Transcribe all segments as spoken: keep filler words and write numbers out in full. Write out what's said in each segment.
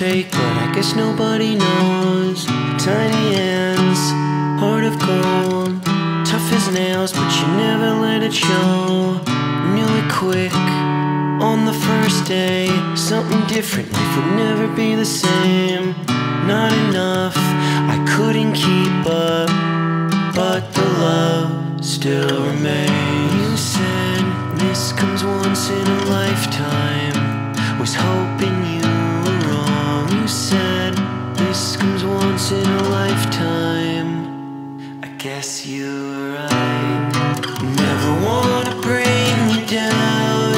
shake, but I guess nobody knows. Tiny hands, heart of gold, tough as nails, but you never let it show. Knew it quick, on the first day. Something different, life would never be the same. Not enough, I couldn't keep up, but the love still remains. You said, this comes once in a lifetime, was hoping you were wrong. You said, this comes once in a lifetime, I guess you were right. Never wanna bring you down,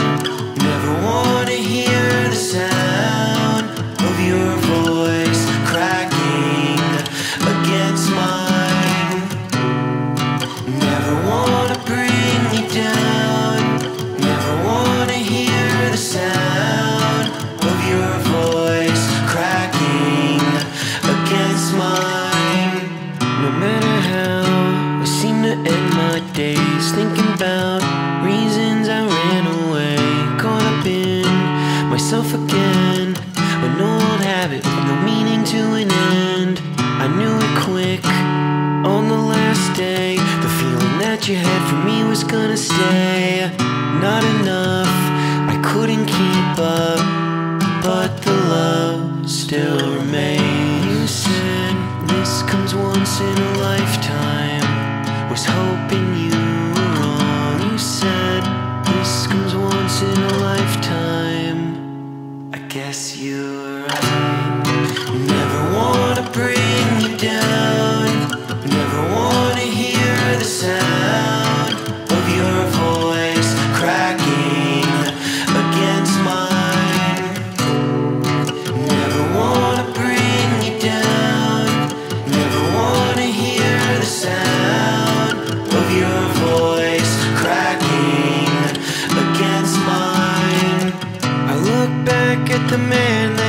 never wanna hear the sound of your voice cracking against mine. Never wanna bring you down, never wanna hear the sound of your voice cracking against mine. No matter how I seem to end my days thinking about reasons I ran away, caught up in myself again. An old habit with no meaning to an end. I knew it quick, on the last day. The feeling that you had for me was gonna stay. Not enough, I couldn't keep up, but the love still remains. You said, this comes once in a lifetime, was hoping you were wrong. You said, this comes once in a lifetime, I guess you were right. Never wanna bring you down, never wanna hear the sound of your voice cracking against mine. Never wanna bring you down, never wanna hear the sound of your voice cracking against mine. I look back at the man